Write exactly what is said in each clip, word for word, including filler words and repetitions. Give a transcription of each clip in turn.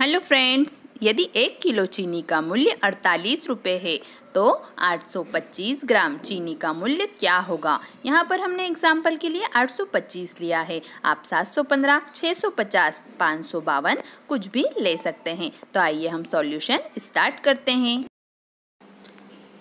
Hello friends, यदि एक kilo चीनी का मूल्य अड़तालीस रुपये है तो आठ सौ पच्चीस ग्राम चीनी का मूल्य क्या होगा। यहाँ पर हमने एग्जाम्पल के लिए आठ सौ पच्चीस लिया है। आप सात सौ पंद्रह, छः सौ पचास, पाँच सौ बावन कुछ भी ले सकते हैं। तो आइए हम सॉल्यूशन स्टार्ट करते हैं।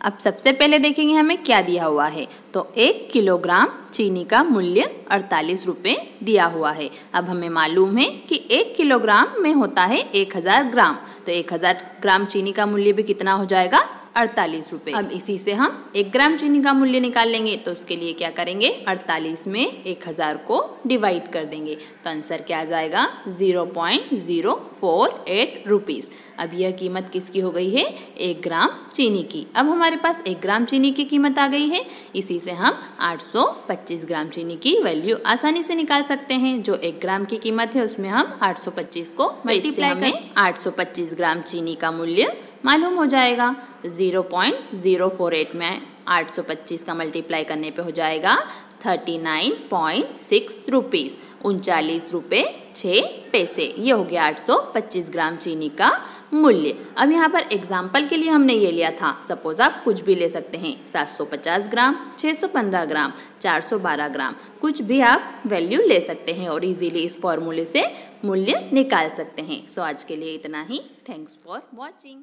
अब सबसे पहले देखेंगे हमें क्या दिया हुआ है। तो एक किलोग्राम चीनी का मूल्य अड़तालीस रुपये दिया हुआ है। अब हमें मालूम है कि एक किलोग्राम में होता है एक हज़ार ग्राम, तो एक हज़ार ग्राम चीनी का मूल्य भी कितना हो जाएगा, अड़तालीस रुपये। अब इसी से हम एक ग्राम चीनी का मूल्य निकाल लेंगे, तो उसके लिए क्या करेंगे, अड़तालीस में एक हज़ार को डिवाइड कर देंगे। तो आंसर क्या आ जाएगा, zero point zero four eight rupees. अब यह कीमत किसकी हो गई है, एक ग्राम चीनी की। अब हमारे पास एक ग्राम चीनी की कीमत आ गई है। इसी से हम आठ सौ पच्चीस ग्राम चीनी की वैल्यू आसानी से निकाल सकते हैं। जो एक ग्राम की कीमत है उसमें हम आठ सौ पच्चीस को मल्टीप्लाई करें। आठ सौ पच्चीस ग्राम चीनी का मूल्य मालूम हो जाएगा। Zero point zero four eight में आठ सौ पच्चीस का मल्टीप्लाई करने पे हो जाएगा उनतालीस पॉइंट छह रुपीस, उनचालीस रुपये छः पैसे। ये हो गया आठ सौ पच्चीस ग्राम चीनी का मूल्य। अब यहाँ पर एग्जाम्पल के लिए हमने ये लिया था। सपोज आप कुछ भी ले सकते हैं, सात सौ पचास ग्राम, छः सौ पंद्रह ग्राम, चार सौ बारह ग्राम, कुछ भी आप वैल्यू ले सकते हैं और इजीली इस फॉर्मूले से मूल्य निकाल सकते हैं। सो आज के लिए इतना ही। Thanks for watching.